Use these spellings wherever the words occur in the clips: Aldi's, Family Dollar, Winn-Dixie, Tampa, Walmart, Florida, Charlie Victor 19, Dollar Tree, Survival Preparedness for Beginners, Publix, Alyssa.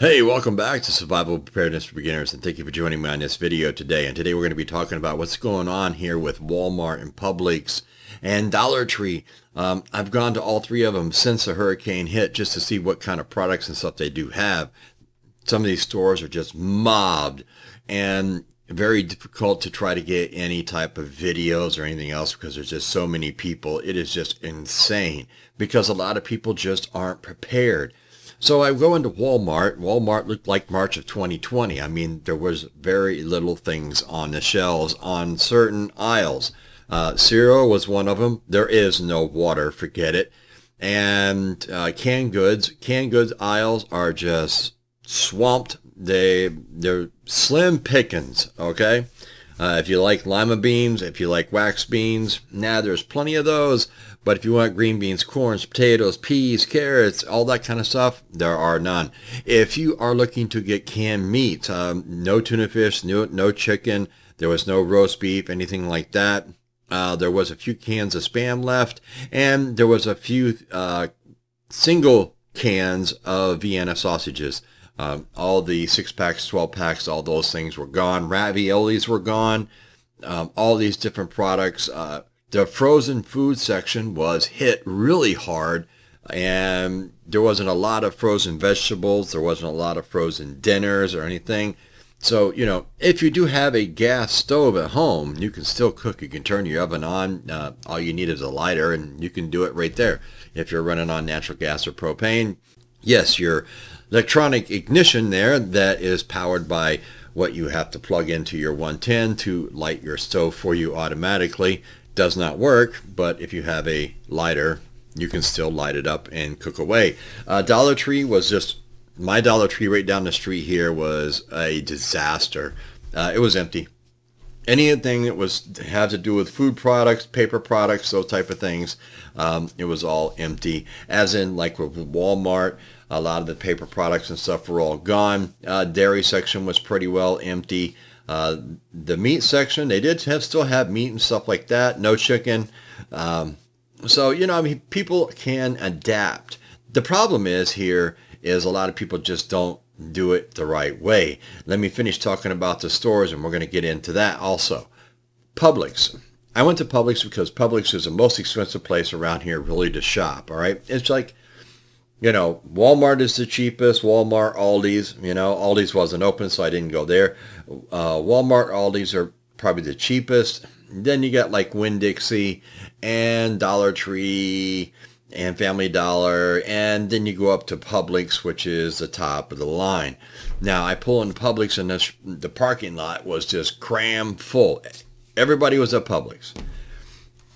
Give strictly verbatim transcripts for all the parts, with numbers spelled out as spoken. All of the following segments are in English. Hey, welcome back to Survival Preparedness for Beginners, and thank you for joining me on this video today. And today we're going to be talking about what's going on here with Walmart and Publix and Dollar Tree. Um, I've gone to all three of them since the hurricane hit just to see what kind of products and stuff they do have. Some of these stores are just mobbed and very difficult to try to get any type of videos or anything else because there's just so many people. It is just insane because a lot of people just aren't prepared. So I go into Walmart. Walmart looked like March of twenty twenty. I mean, there was very little things on the shelves on certain aisles. Uh, cereal was one of them. There is no water. Forget it. And uh, canned goods. Canned goods aisles are just swamped. They, they're slim pickings, okay? Uh, if you like lima beans, if you like wax beans, nah, there's plenty of those. But if you want green beans, corns, potatoes, peas, carrots, all that kind of stuff, there are none. If you are looking to get canned meat, um, no tuna fish, no, no chicken, there was no roast beef, anything like that. Uh, there was a few cans of Spam left, and there was a few uh, single cans of Vienna sausages. Um, all the six-packs, twelve-packs, all those things were gone. Raviolis were gone. Um, all these different products. Uh, the frozen food section was hit really hard, and there wasn't a lot of frozen vegetables. There wasn't a lot of frozen dinners or anything. So, you know, if you do have a gas stove at home, you can still cook. You can turn your oven on. Uh, all you need is a lighter, and you can do it right there. If you're running on natural gas or propane, yes, you're... electronic ignition there that is powered by what you have to plug into your one ten to light your stove for you automatically does not work, but if you have a lighter, you can still light it up and cook away. Uh, Dollar Tree was just, my Dollar Tree right down the street here was a disaster. Uh, it was empty. Anything that was had to do with food products, paper products, those type of things, um, it was all empty. As in, like with Walmart, a lot of the paper products and stuff were all gone. Uh, dairy section was pretty well empty. Uh, the meat section, they did have, still have meat and stuff like that. No chicken. Um, so, you know, I mean, people can adapt. The problem is here is a lot of people just don't do it the right way. Let me finish talking about the stores, and we're going to get into that also. Publix. I went to Publix because Publix is the most expensive place around here really to shop, all right? It's like, you know, Walmart is the cheapest. Walmart, Aldi's, you know, Aldi's wasn't open, so I didn't go there. Uh, Walmart, Aldi's are probably the cheapest. Then you got like Winn-Dixie and Dollar Tree and Family Dollar, and then you go up to Publix, which is the top of the line. Now, I pull in Publix, and this, the parking lot was just crammed full. Everybody was at Publix.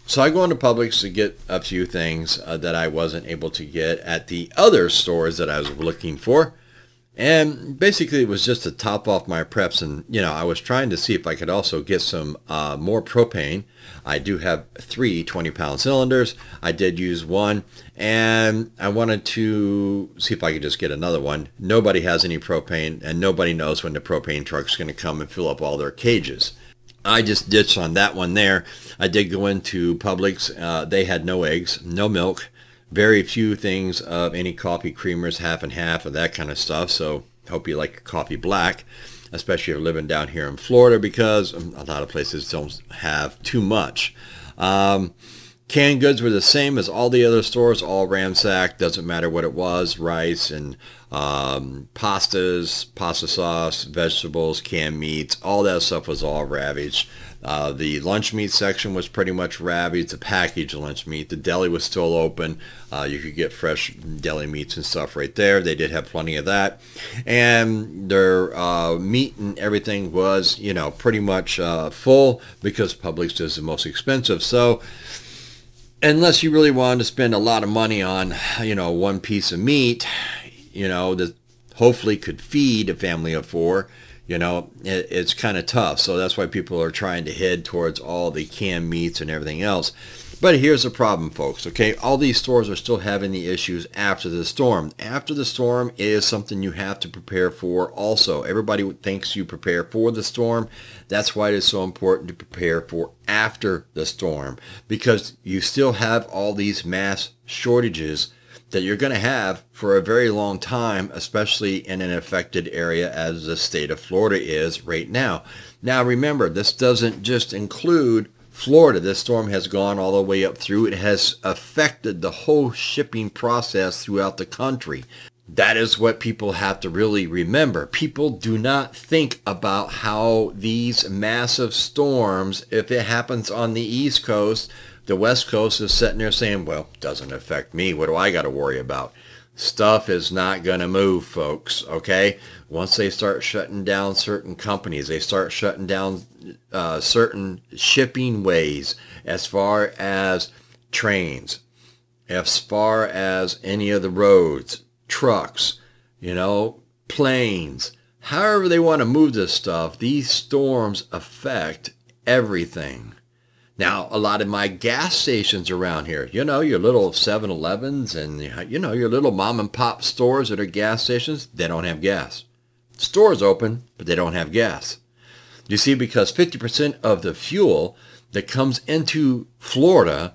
So I go into Publix to get a few things uh, that I wasn't able to get at the other stores that I was looking for. And basically, it was just to top off my preps. And, you know, I was trying to see if I could also get some uh, more propane. I do have three twenty-pound cylinders. I did use one. And I wanted to see if I could just get another one. Nobody has any propane, and nobody knows when the propane truck's going to come and fill up all their cages. I just ditched on that one there. I did go into Publix. Uh, they had no eggs, no milk. Very few things of any coffee creamers, half and half, or that kind of stuff. So hope you like your coffee black, especially if you're living down here in Florida, because a lot of places don't have too much. Um, canned goods were the same as all the other stores, all ransacked. Doesn't matter what it was, rice and um, pastas, pasta sauce, vegetables, canned meats, all that stuff was all ravaged. Uh, the lunch meat section was pretty much ravaged, the packaged lunch meat. The deli was still open. Uh, you could get fresh deli meats and stuff right there. They did have plenty of that. And their uh, meat and everything was, you know, pretty much uh, full because Publix is the most expensive. So unless you really wanted to spend a lot of money on, you know, one piece of meat, you know, that hopefully could feed a family of four, you know, it, it's kind of tough. So that's why people are trying to head towards all the canned meats and everything else. But here's the problem, folks, okay? All these stores are still having the issues after the storm. After the storm is something you have to prepare for also. Everybody thinks you prepare for the storm. That's why it is so important to prepare for after the storm, because you still have all these mass shortages that you're going to have for a very long time, especially in an affected area as the state of Florida is right now. Now, remember, this doesn't just include Florida. This storm has gone all the way up through. It has affected the whole shipping process throughout the country. That is what people have to really remember. People do not think about how these massive storms, if it happens on the East Coast, the West Coast is sitting there saying, well, it doesn't affect me. What do I got to worry about? Stuff is not going to move, folks, okay? Once they start shutting down certain companies, they start shutting down uh, certain shipping ways as far as trains, as far as any of the roads, trucks, you know, planes, however they want to move this stuff, these storms affect everything. Now, a lot of my gas stations around here, you know, your little seven elevens and, you know, your little mom and pop stores that are gas stations, they don't have gas. Stores open, but they don't have gas. You see, because fifty percent of the fuel that comes into Florida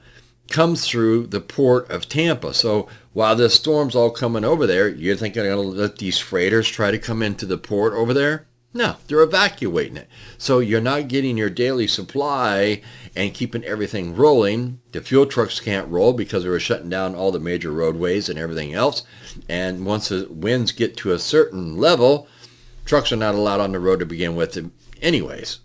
comes through the port of Tampa. So while this storm's all coming over there, you're thinking they're going to let these freighters try to come into the port over there? No, they're evacuating it. So you're not getting your daily supply and keeping everything rolling. The fuel trucks can't roll because they were shutting down all the major roadways and everything else. And once the winds get to a certain level, trucks are not allowed on the road to begin with anyways.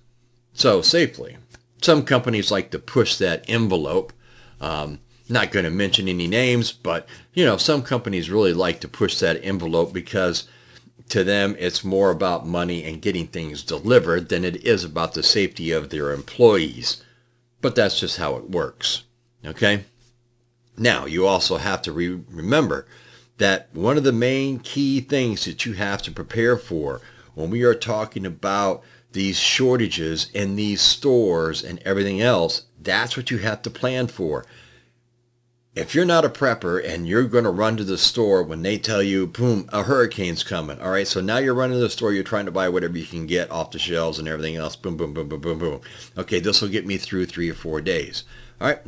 So safely. Some companies like to push that envelope. Um, not going to mention any names, but, you know, some companies really like to push that envelope because to them, it's more about money and getting things delivered than it is about the safety of their employees. But that's just how it works, okay? Now, you also have to re remember that one of the main key things that you have to prepare for when we are talking about these shortages in these stores and everything else, that's what you have to plan for. If you're not a prepper and you're going to run to the store when they tell you, boom, a hurricane's coming, all right, so now you're running to the store, you're trying to buy whatever you can get off the shelves and everything else, boom, boom, boom, boom, boom, boom. Okay, this will get me through three or four days, all right?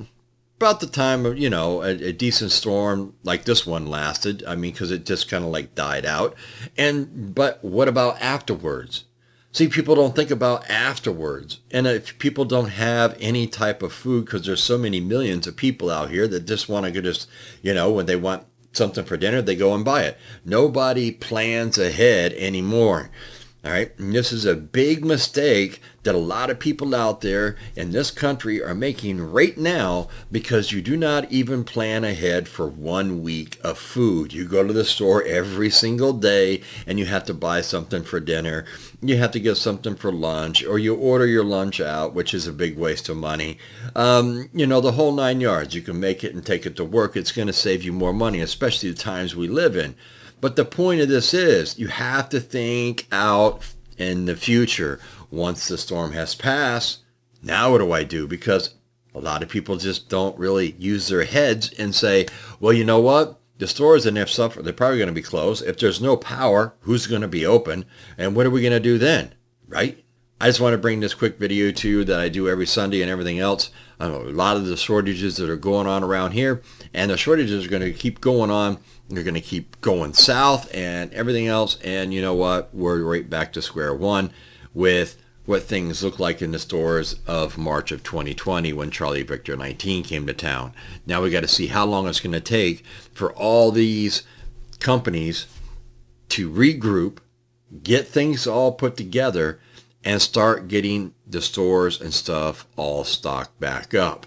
About the time of, you know, a, a decent storm like this one lasted, I mean, because it just kind of like died out. And, but what about afterwards? See, people don't think about afterwards. And if people don't have any type of food, because there's so many millions of people out here that just want to just, you know, when they want something for dinner, they go and buy it. Nobody plans ahead anymore. All right. And this is a big mistake that a lot of people out there in this country are making right now because you do not even plan ahead for one week of food. You go to the store every single day and you have to buy something for dinner. You have to get something for lunch, or you order your lunch out, which is a big waste of money. Um, you know, the whole nine yards. You can make it and take it to work. It's going to save you more money, especially the times we live in. But the point of this is you have to think out in the future. Once the storm has passed, now what do I do? Because a lot of people just don't really use their heads and say, well, you know what? The stores and their stuff, they're probably going to be closed. If there's no power, who's going to be open? And what are we going to do then, right? I just want to bring this quick video to you that I do every Sunday and everything else. I know a lot of the shortages that are going on around here, and the shortages are going to keep going on. They're going to keep going south and everything else. And you know what? We're right back to square one with what things look like in the stores of March of twenty twenty when Charlie Victor nineteen came to town. Now we got to see how long it's going to take for all these companies to regroup, get things all put together, and start getting the stores and stuff all stocked back up.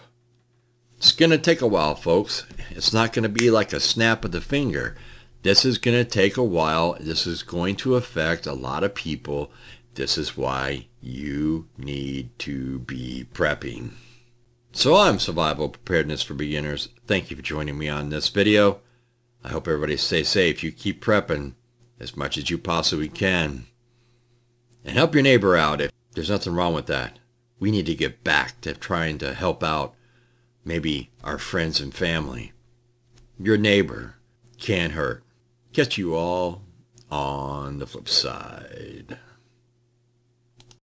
It's going to take a while, folks. It's not going to be like a snap of the finger. This is going to take a while. This is going to affect a lot of people. This is why you need to be prepping. So I'm Survival Preparedness for Beginners. Thank you for joining me on this video. I hope everybody stays safe. You keep prepping as much as you possibly can. And help your neighbor out. If there's nothing wrong with that. We need to get back to trying to help out maybe our friends and family. Your neighbor can't hurt. Catch you all on the flip side.